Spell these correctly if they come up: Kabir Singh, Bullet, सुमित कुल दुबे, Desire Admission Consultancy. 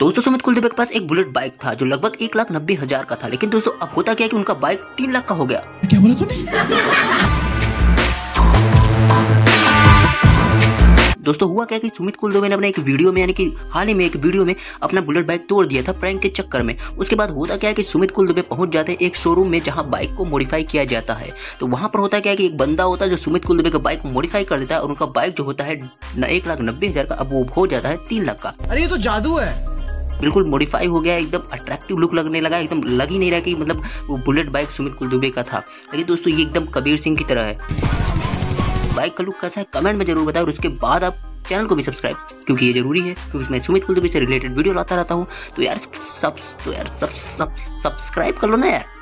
दोस्तों सुमित कुल दुबे के पास एक बुलेट बाइक था जो लगभग 1,90,000 का था, लेकिन दोस्तों अब होता क्या कि उनका बाइक 3 लाख का हो गया। क्या बोला तूने? दोस्तों हुआ क्या कि सुमित कुल दुबे ने अपने एक वीडियो में, यानी कि हाल ही में एक वीडियो में अपना बुलेट बाइक तोड़ दिया था प्रैंक के चक्कर में। उसके बाद होता क्या है कि सुमित कुल दुबे पहुंच जाते हैं एक शोरूम में जहाँ बाइक को मॉडिफाई किया जाता है। तो वहाँ पर होता क्या है कि एक बंदा होता है जो सुमित कुल दुबे का बाइक मॉडिफाई कर देता है और उनका बाइक जो होता है 1,90,000 का अब वो हो जाता है 3 लाख का। अरे ये तो जादू है, बिल्कुल मॉडिफाई हो गया, एकदम अट्रैक्टिव लुक लगने लगा, एकदम लग ही नहीं रहा कि मतलब वो बुलेट बाइक सुमित कुल दुबे का था। लेकिन दोस्तों ये एकदम कबीर सिंह की तरह है। बाइक का लुक कैसा है कमेंट में जरूर बताएं और उसके बाद आप चैनल को भी सब्सक्राइब, क्योंकि ये जरूरी है, क्योंकि मैं सुमित कुल दुबे से रिलेटेड वीडियो लाता रहता हूँ। तो यार सब्सक्राइब कर लो ना यार।